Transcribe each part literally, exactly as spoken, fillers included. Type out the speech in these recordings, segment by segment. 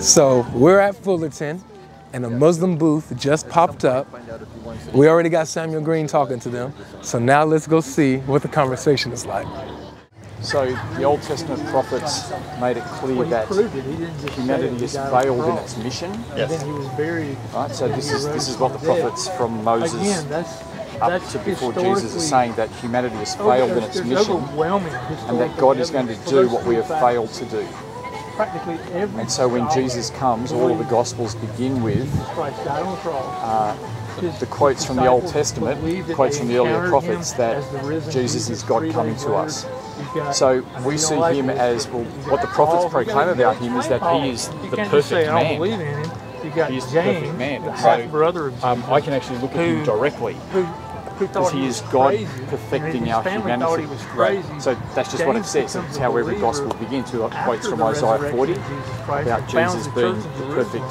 So we're at Fullerton, and a Muslim booth just popped up. We already got Samuel Green talking to them. So now let's go see what the conversation is like. So the Old Testament prophets made it clear that humanity is veiled in its mission. Yes. Right, so this is, this is what the prophets from Moses up to before Jesus are saying, that humanity is veiled in its mission and that God is going to do what we have failed to do. Practically every and so when Jesus comes, all of the Gospels begin with uh, the, the quotes from the Old Testament, quotes from the earlier prophets, that Jesus is God coming to us. So we see him as, well, what the prophets proclaim about him is that he is the perfect man. He is the perfect man. And so um, I can actually look at him directly, because he is God perfecting our humanity. Right. So that's just what it says. It's how every gospel begins. We got quotes from Isaiah forty about Jesus being the perfect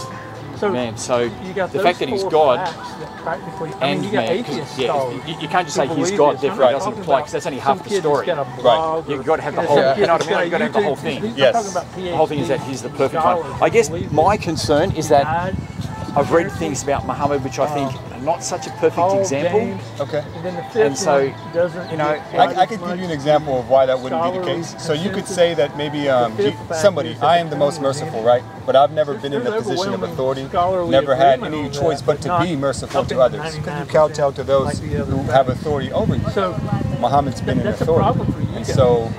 man. So the fact that he's God and man, yeah, you, you can't just say he's God, therefore it doesn't apply, because that's only half the story. Right. You've got to have the whole, you know what I mean? You've got to have the whole thing. Yes. The whole thing is that he's the perfect one. I guess my concern is that I've read things about Muhammad which I think are not such a perfect example. Okay. And so, you know, I, I could give you an example of why that wouldn't be the case. So you could say that maybe um, somebody, I am the most merciful, right? But I've never been in a position of authority, never had any choice but to be merciful to others. Could you kowtow to those who have authority over you? Muhammad's been in authority. And so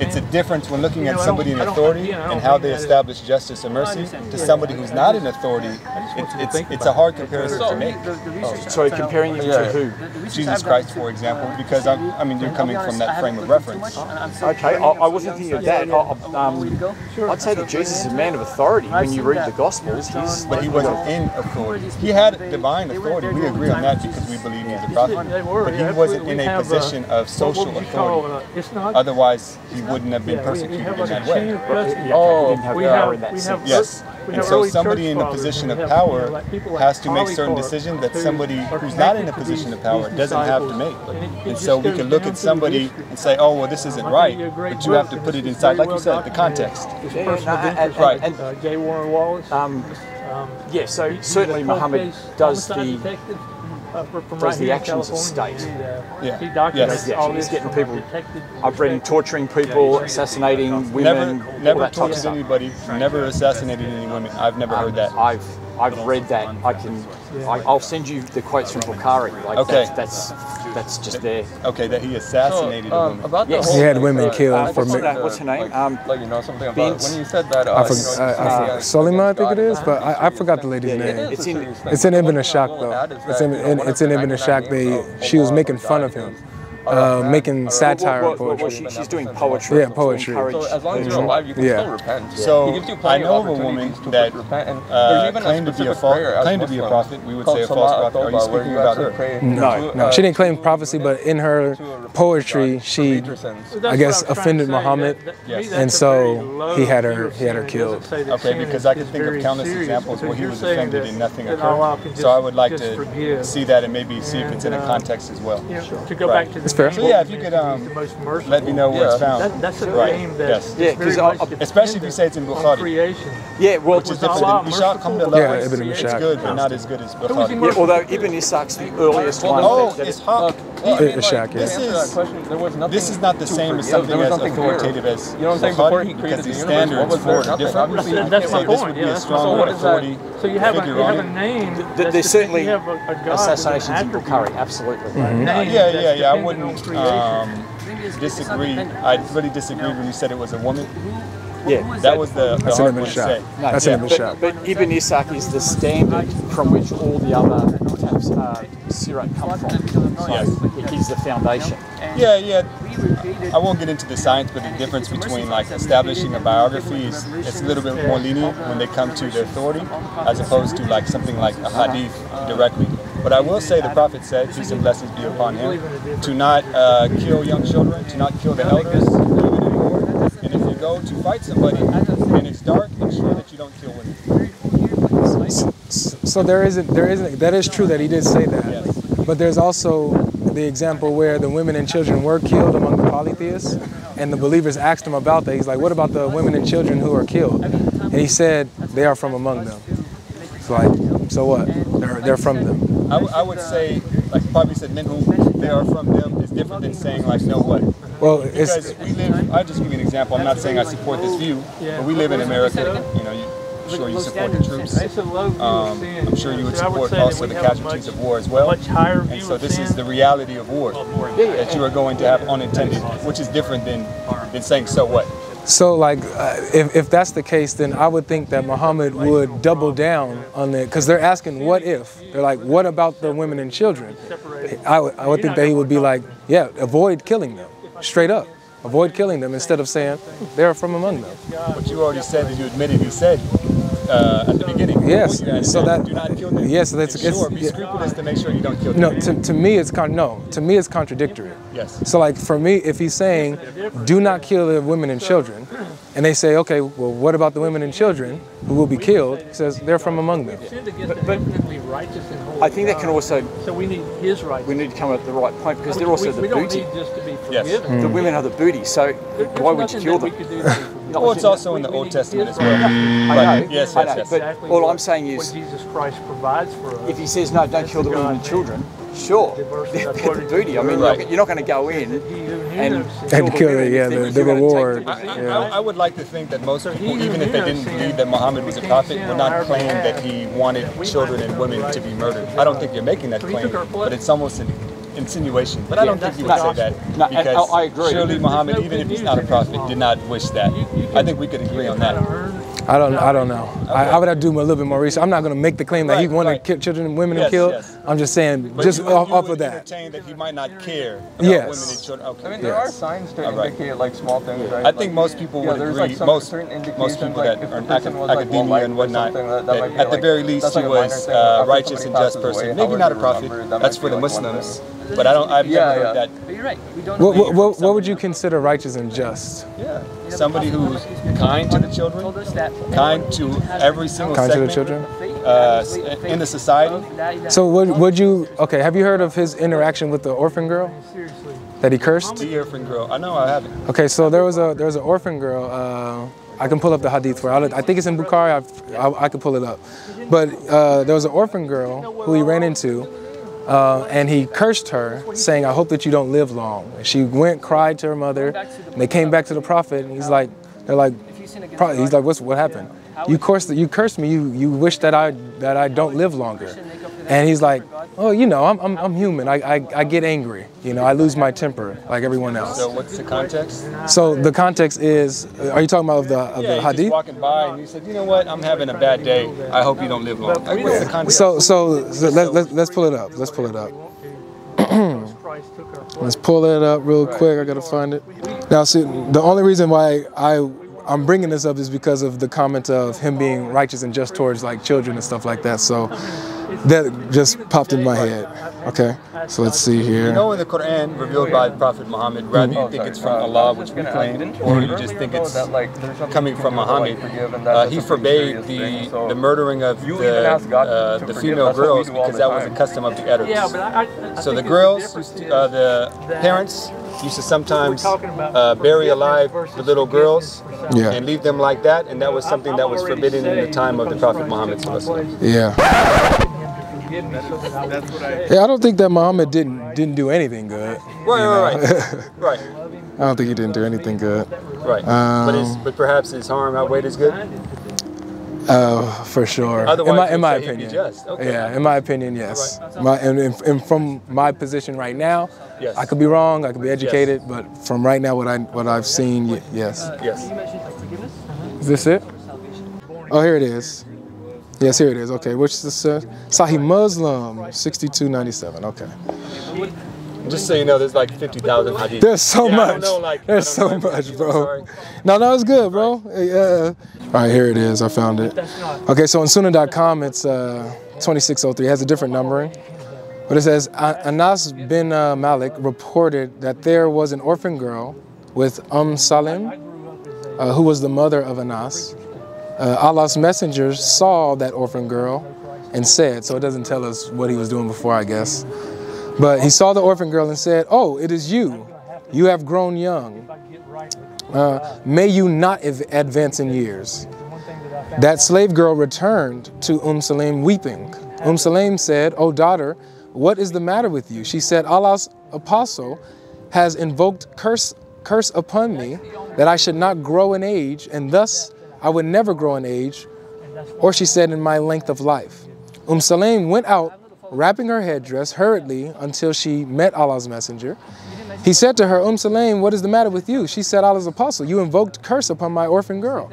it's a difference when looking at somebody in authority and how they establish justice and mercy to somebody who's not in authority. It's, it's, it's a hard comparison to make. Oh, sorry, comparing him to who? Jesus Christ, for example, because I'm, I mean, you're coming from that frame of reference. Okay, I, I wasn't thinking of that. I, um, I'd say that Jesus is a man of authority. When you read the Gospels, he's... But he wasn't in authority. He had divine authority. We agree on that because we believe he's a prophet. But he wasn't in a position of social authority. Otherwise, he wouldn't have been yeah, persecuted have in that way. Yeah, oh, didn't have we power have, in that we sense. Yes. We and so somebody in a position of power like like has to make certain decisions that somebody who's not in a position of power doesn't have to make. And so we can look at somebody and say, oh, well, this isn't right, but you have to put it inside, like you said, the context. Right. Um, yeah, so certainly Muhammad does the... Uh, does the actions of state. Yeah. He documents yes. all this. He's getting people upbreeding, torturing people, yeah, assassinating women. Never, never tortured anybody. Right. Never assassinated any women. I've never um, heard that. I've I've read that. I can. I, I'll send you the quotes from Bukhari. Like okay. That's, that's that's just there. Okay. That he assassinated so, um, a woman. Yes. He had women killed uh, for. What's, what's her name? Like, um, like you know something about when you said that. Uh, I for, you know, uh, uh, Suleiman, I think it is, but I, I forgot the lady's yeah, name. It's in it's in Ibn Ishaq though. It's in, in it's in Ibn Ishaq. They she was making fun of him. Uh, making satire well, well, well, well, poetry. She, she's doing poetry. Yeah, poetry. So as long as you're alive, you can yeah. still repent. So yeah. I know of a woman that uh, claimed to be a false, claimed to be a prophet. We would say a false prophet. Are you speaking about her? No, no. She didn't claim prophecy, but in her poetry, she, I guess, offended Muhammad, and so he had her, he had her killed. Okay, because I can think of countless examples where he was offended and nothing occurred. So I would like to see that and maybe see if it's in a context as well. To go back to. So yeah, if you could um, let me know where yeah. it's found. That, that's a right. name that yes. yeah, very much especially if you say it's in Bukhari. Yeah, well, which is different. Ishaq come to yeah, Ibn Ishaq. It's good, but not as good as Bukhari. Yeah, although Ibn Ishaq's the earliest one. Oh, it's Ishaq. Ishaq, yeah. This is not the same as something as authoritative as Bukhari, because the standards for it different. That's my point. So what is that? So you have a name. There's certainly assassinations in Bukhari, absolutely. Yeah, yeah, yeah. I wouldn't. Um, disagree. I really disagreed when you said it was a woman. Yeah, that was the, the hard one to say. No, that's yeah, an Ibn Ishaq. But, but Ibn Ishaq is the standard from which all the other types uh, sirat come from. So yes. He's the foundation. Yeah, yeah. I won't get into the science, but the difference between like establishing a biography is it's a little bit more lenient when they come to the authority, as opposed to like something like a hadith directly. But I will say the Prophet said, peace and blessings be upon him, to not uh, kill young children, to not kill the elders, and if you go to fight somebody and it's dark, ensure that you don't kill women. So, so there isn't, there isn't, that is true that he did say that, yes. But there's also the example where the women and children were killed among the polytheists, and the believers asked him about that. He's like, what about the women and children who are killed? And he said, they are from among them. It's like, so what? They're, they're from them. I, I would say, like Bobby said, men who they are from them is different than saying, like, no what? Well, because it's, we live, I'll just give you an example. I'm not saying I support this view, but we live in America. You know, you, I'm sure you support the troops. Um, I'm sure you would support also the casualties of war as well. And so this is the reality of war that you are going to have unintended, which is different than, than saying, so what? So, like, uh, if, if that's the case, then I would think that Muhammad would double down on it, because they're asking, what if? They're like, what about the women and children? I, I would think that he would be like, yeah, avoid killing them, straight up. Avoid killing them instead of saying, they're from among them. But you already said that you admitted you said uh, at the beginning. Yes, so that, do not kill them. Yes, that's, it's, sure, be yeah. scrupulous to make sure you don't kill them. No, to, to me it's, con no, to me it's contradictory. Yes. So like for me, if he's saying, do not kill the women and children, and they say, okay, well what about the women and children who will be killed? He says, they're from among them. But, but I think that can also, so we need his right. We need to come at the right point, because they're also the booty. Yes. Mm. The women are the booty, so why would you kill them? Well, it's also in the Old Testament as well. I know, yes, yes, I know, yes. But all I'm saying is, Jesus Christ provides for us. If he says, no, don't kill the women and children, sure, they're the booty. I mean, you're not going to go in and kill them, yeah, the reward. I would like to think that most people, even if they didn't believe that Muhammad was a prophet, were not claiming that he wanted children and women to be murdered. I don't think you're making that claim, but it's almost an insinuation, but yeah, I don't think he would no, say that no, because no, I agree. Surely Muhammad, even if he's not a prophet, did not wish that. I think we could agree on that. I don't, I don't know. Okay. I, I would have to do a little bit more research. I'm not going to make the claim that right, he wanted right. to kill children and women yes, and kill. Yes. I'm just saying, but just you, off, you off of that. that he might not care about yes. women and children. Okay. I mean, there yes. are signs to right. indicate like small things, right? I think like, most people yeah, would agree. Like most, most people like that are in academia like and whatnot, that, that that at like, the very least, he was a righteous and just person. Maybe not a prophet. That's for the Muslims. But I don't, I've never heard that. But you're right. What would you consider righteous and just? Yeah. Somebody who's kind to the children, kind to every single kind segment, to the children uh, in the society. So would would you? Okay, have you heard of his interaction with the orphan girl that he cursed? The orphan girl, I know I haven't. Okay, so there was a there was an orphan girl. Uh, I can pull up the hadith for it. I think it's in Bukhari. I've, I I could pull it up, but uh, there was an orphan girl who he ran into. Uh, and he cursed her, saying, I hope that you don't live long. And she went, cried to her mother, and they came back to the prophet, and he's like, they're like, probably, he's like, what's, what happened? You cursed, you cursed me, you, you wish that I, that I don't live longer. And he's like, oh, you know, I'm, I'm, I'm human, I, I, I get angry, you know, I lose my temper, like everyone else. So what's the context? So the context is, are you talking about of the, of yeah, the hadith? Yeah, walking by and he said, you know what, I'm having a bad day, I hope you don't live long. Like, what's the context? So, so, so let, let, let's pull it up, let's pull it up. Let's pull it up real quick, I gotta find it. Now see, the only reason why I, I'm bringing this up is because of the comment of him being righteous and just towards like children and stuff like that, so. That just popped in my head. Okay, so let's see here. You know in the Quran, revealed by Prophet Muhammad, rather you think it's from Allah, which we claim, or you just think it's coming from Muhammad. Uh, he forbade the, the murdering of the, uh, the female girls because that was a custom of the Arabs. So the girls, uh, the parents, used to sometimes uh, bury alive the little girls yeah. and leave them like that, and that was something that was forbidden in the time of the Prophet Muhammad. Yeah. Yeah, I don't think that Muhammad didn't didn't do anything good. Right, right, right, right. I don't think he didn't do anything good. Right, um, but his, but perhaps his harm outweighed his good. Uh, for sure. Otherwise, in my, in my opinion, okay. yeah, in my opinion, yes. Right. My and, and from my position right now, yes. I could be wrong. I could be educated, yes. but from right now, what I what I've seen, yes. Yes. Is this it? Oh, here it is. Yes, here it is. Okay, which is this? Uh, Sahih Muslim, sixty-two ninety-seven. Okay. Just so you know, there's like fifty thousand hadith. There's so yeah, much. Know, like, there's so much, hadith, bro. No, no, it's good, bro. Yeah. All right, here it is. I found it. Okay, so on Sunnah dot com, it's uh, twenty-six oh three. It has a different numbering. But it says, Anas bin uh, Malik reported that there was an orphan girl with Umm Salim, uh, who was the mother of Anas. Uh, Allah's messenger saw that orphan girl and said, so it doesn't tell us what he was doing before, I guess. But he saw the orphan girl and said, oh, it is you. You have grown young. Uh, may you not advance in years. That slave girl returned to Umm Salim weeping. Umm Salim said, "O daughter, what is the matter with you?" She said, "Allah's apostle has invoked curse, curse upon me that I should not grow in age, and thus I would never grow in age," or she said, "in my length of life." Umm Salim went out, wrapping her headdress hurriedly until she met Allah's messenger. He said to her, "Umm Salim, what is the matter with you?" She said, "Allah's apostle, you invoked curse upon my orphan girl."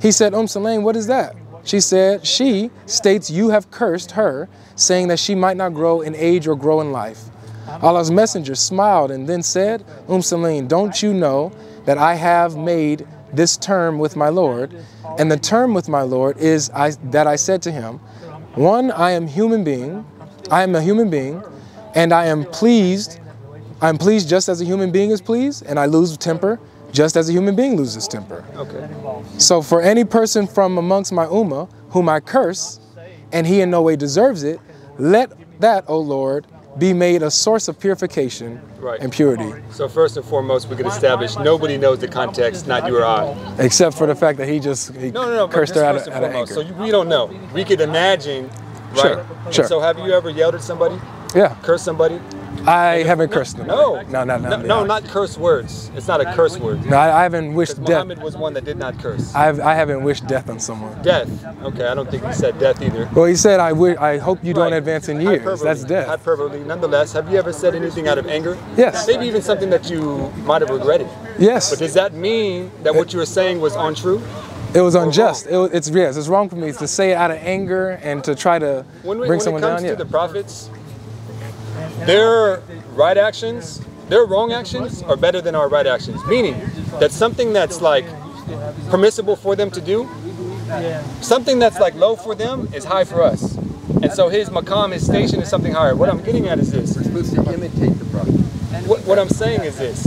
He said, "Umm Salim, what is that?" She said, "She states you have cursed her, saying that she might not grow in age or grow in life." Allah's messenger smiled and then said, "Umm Salim, don't you know that I have made this term with my Lord? And the term with my Lord is I, that I said to him, one, I am human being, I am a human being, and I am pleased, I am pleased just as a human being is pleased, and I lose temper just as a human being loses temper." Okay. So for any person from amongst my ummah whom I curse, and he in no way deserves it, let that, O Lord, be made a source of purification right. and purity. So first and foremost, we could establish nobody knows the context, not you or I. Except for the fact that he just he no, no, no, cursed her out of, out of anger. So we don't know. We could imagine, right? Sure, sure. So have you ever yelled at somebody? Yeah. Cursed somebody? I like, haven't no, cursed them. No. No, no, no. No, no not curse words. It's not a curse word. No, I, I haven't wished death. Muhammad was one that did not curse. I've, I haven't wished death on someone. Death. Okay, I don't think he said death either. Well, he said, I, wish, I hope you right. don't advance in years. Hyperbole. That's death. Hyperbole. Nonetheless, have you ever said anything out of anger? Yes. Maybe even something that you might have regretted. Yes. But does that mean that what you were saying was untrue? It was unjust. It, it's yes. It's wrong for me to say it out of anger and to try to when we, bring when someone down. When it comes down, to yeah. the prophets, their right actions, their wrong actions are better than our right actions. Meaning that something that's like permissible for them to do, something that's like low for them is high for us. And so his maqam, his station is something higher. What I'm getting at is this. We're supposed to imitate the prophet. What, what I'm saying is this.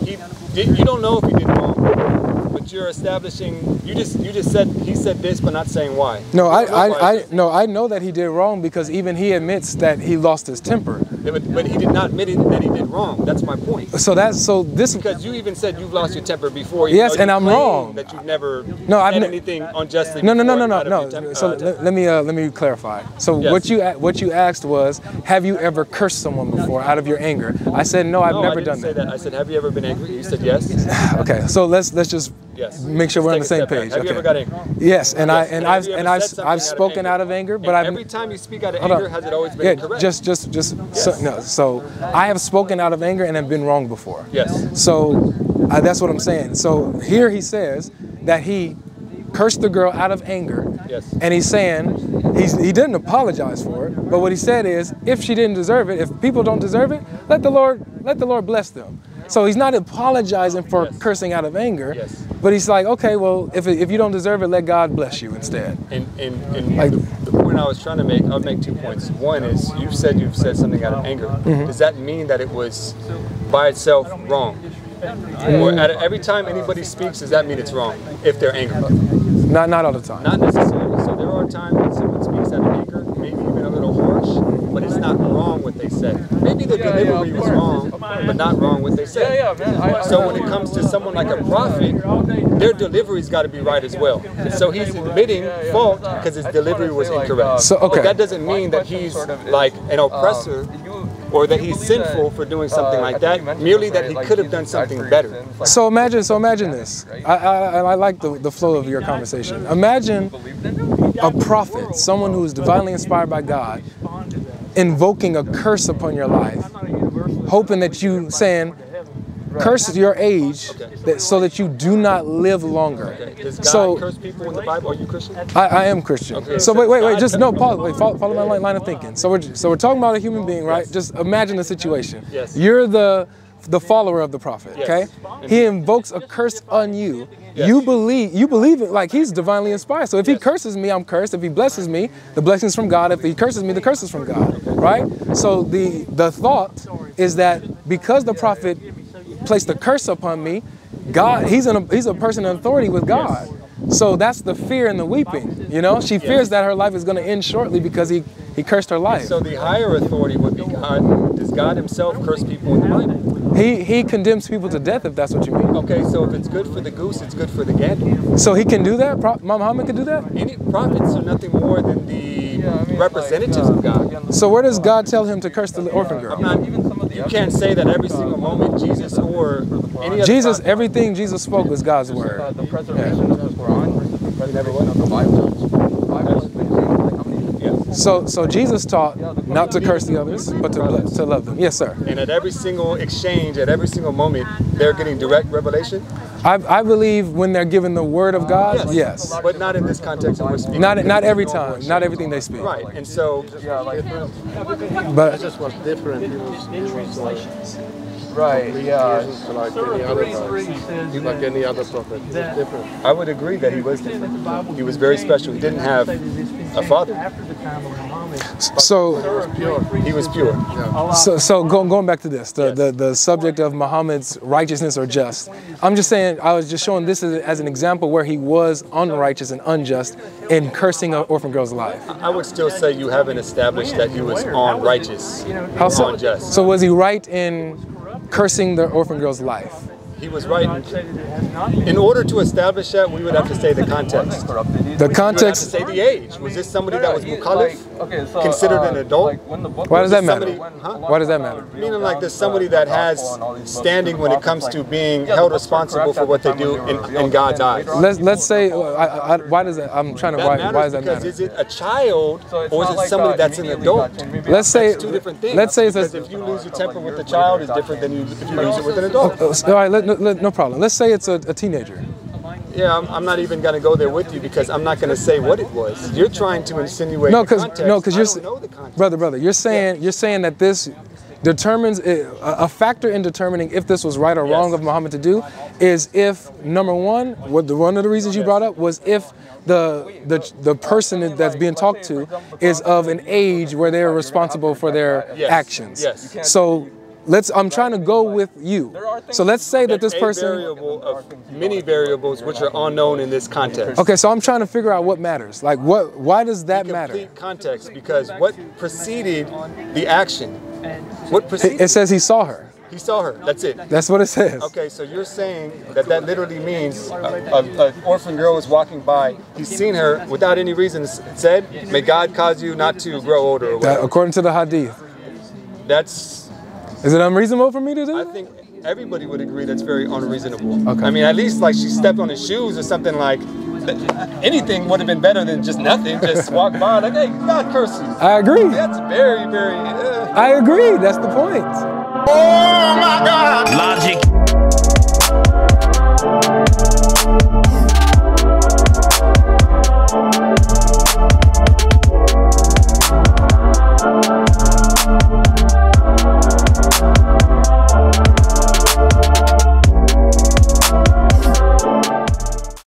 He did, you don't know if he did wrong, but you're establishing, you just you just said he said this but not saying why. No, I, I, I, no, I know that he did wrong because even he admits that he lost his temper. But, but he did not admit it, that he did wrong. That's my point. So that's so this because you even said you've lost your temper before. You yes, and I'm wrong. That you've never no, I've said anything unjustly. No, no, no, no, no, no. So uh, let me uh, let me clarify. So yes. what you what you asked was, have you ever cursed someone before out of your anger? I said no, I've no, never I didn't done say that. that. I said, have you ever been angry? You said yes. Okay, so let's let's just yes. make sure let's we're on the same page. Back. Have okay. you ever got angry? Yes, and yes. I and I've and I've I've spoken out of anger, but every time you speak out of anger, has it always been correct? Just just just so. No, so I have spoken out of anger and have been wrong before. Yes. So uh, that's what I'm saying. So here he says that he cursed the girl out of anger. Yes. And he's saying he's, he didn't apologize for it, but what he said is, if she didn't deserve it, if people don't deserve it, let the Lord let the Lord bless them. So he's not apologizing for yes. cursing out of anger, yes. but he's like, okay, well, if if you don't deserve it, let God bless you instead. And and, and like, the, the point I was trying to make, I'll make two points. One is you said you've said something out of anger. Mm-hmm. Does that mean that it was by itself wrong? Mm-hmm. Or at, every time anybody speaks, does that mean it's wrong if they're angry? Not not all the time. Not necessarily. So there are times when someone speaks out of anger, maybe even a little harsh, but it's not wrong what they said. Maybe the yeah, delivery yeah, was wrong, but not wrong what they said. Yeah, yeah, man. So when it comes to someone like a prophet, their delivery's got to be right as well. So he's admitting fault because his delivery was incorrect. So okay. But that doesn't mean that he's like an oppressor or that he's sinful for doing something like that. Merely that he could have done something better. So imagine, so imagine this. I I, I like the, the flow of your conversation. Imagine a prophet, someone who is divinely inspired by God, invoking a curse upon your life, hoping that you saying, curse your age okay. that, so that you do not live longer. Okay. Does God so, curse people in the Bible? Are you Christian? I, I am Christian. Okay. So wait, wait, wait, just no, pause, wait, follow, follow my line, line of thinking. So we're, so we're talking about a human being, right? Yes. Just imagine the situation. Yes. You're the, the follower of the prophet, yes. okay? He invokes a curse on you. Yes. You believe you believe it like he's divinely inspired. So if yes. he curses me, I'm cursed. If he blesses me, the blessing's from God. If he curses me, the curse is from God, right? So the, the thought is that because the prophet placed the curse upon me, God, he's, an, he's a person in authority with God. Yes. So that's the fear and the weeping, you know? She yes. fears that her life is going to end shortly because he, he cursed her life. So the higher authority would be God. Does God himself curse people in the Bible? He he condemns people to death, if that's what you mean. Okay, so if it's good for the goose, it's good for the gander. So he can do that? Pro Muhammad can do that? Any prophets are nothing more than the yeah, I mean, representatives like, uh, of God. So where does God tell him to curse the orphan girl? I'm not, even some of the you can't say that every single moment Jesus or any other Jesus, prophet. Everything Jesus spoke was God's word. Uh, the preservation yeah. of the Quran versus the preservation of the Bible. Bible. So, so Jesus taught not to curse the others, but to love, to love them. Yes, sir. And at every single exchange, at every single moment, they're getting direct revelation? I, I believe when they're given the word of God, yes. yes. But not in this context that we're speaking. Not, not every time. Not everything they speak. Right. And so... But... It's just what's different. Right, yeah. Like any other, like any other prophet, he was different. I would agree that he was different. He was very special. He didn't have a father. So he was pure. Yeah. So, so going going back to this, the, yes. the the subject of Muhammad's righteousness or just. I'm just saying, I was just showing this as, as an example where he was unrighteous and unjust in cursing an orphan girl's life. I would still say you haven't established that he was unrighteous. How so? Unjust. So was he right in cursing the orphan girl's life? He was right. In order to establish that, we would have to say the context. The context. We would have to say the age. Was this somebody that was mukallaf, considered an adult? Why does that matter? Huh? Why does that matter? Meaning like there's somebody that has standing when it comes to being held responsible for what they do in, in God's eyes. Let's let's say, I, I, why does that? I'm trying to. Why, why does that matter? Because is it a child or is it somebody that's an adult? Let's say that's two different things. Let's say because if you lose your temper with a child, it's different than you if you lose it with an adult. All right. Let, no, no problem. Let's say it's a, a teenager. Yeah, I'm, I'm not even going to go there with you because I'm not going to say what it was. You're trying to insinuate no, cause, the context. No, because you're don't know the context. brother, brother. You're saying yeah. you're saying that this determines a, a factor in determining if this was right or yes. wrong of Muhammad to do is if number one, what the one of the reasons you brought up was if the the the person that's being talked to is of an age where they're responsible for their yes. actions. Yes. So. Let's. I'm trying to go with you. So let's say that this person. A variable of many variables which are unknown in this context. Okay, so I'm trying to figure out what matters. Like what? Why does that matter? Complete context, because what preceded the action? What preceded? It, it says he saw her. He saw her. That's it. That's what it says. Okay, so you're saying that that literally means an orphan girl is walking by. He's seen her without any reason. Said, "May God cause you not to grow older." Or that, according to the hadith. That's. Is it unreasonable for me to do that? I think everybody would agree that's very unreasonable. Okay. I mean, at least like she stepped on his shoes or something like anything would have been better than just nothing. Just walk by like, hey, God curse you. I agree. That's very, very... Uh, I agree. That's the point. Oh, my God. Logic